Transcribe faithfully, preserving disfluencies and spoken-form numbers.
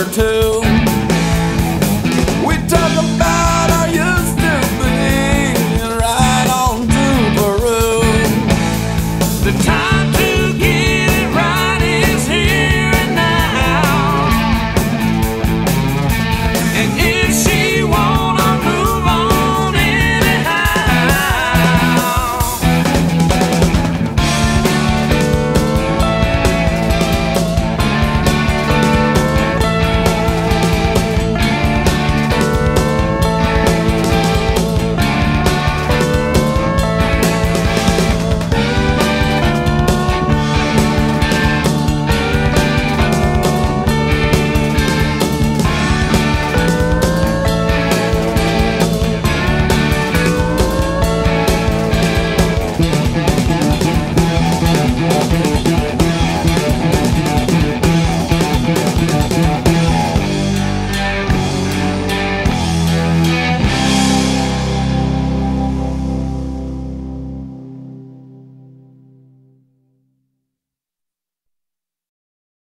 or two.